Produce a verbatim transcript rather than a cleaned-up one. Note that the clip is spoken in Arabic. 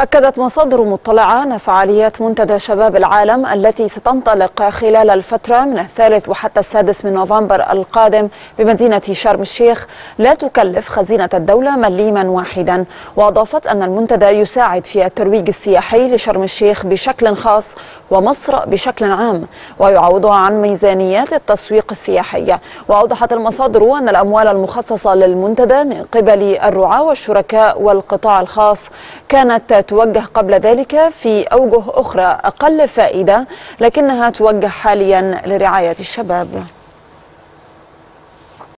أكدت مصادر مطلعة أن فعاليات منتدى شباب العالم التي ستنطلق خلال الفترة من الثالث وحتى السادس من نوفمبر القادم بمدينة شرم الشيخ لا تكلف خزينة الدولة مليما واحدا، وأضافت أن المنتدى يساعد في الترويج السياحي لشرم الشيخ بشكل خاص ومصر بشكل عام ويعوضها عن ميزانيات التسويق السياحية. وأوضحت المصادر أن الأموال المخصصة للمنتدى من قبل الرعاة والشركاء والقطاع الخاص كانت توجه قبل ذلك في أوجه أخرى أقل فائدة، لكنها توجه حاليا لرعاية الشباب.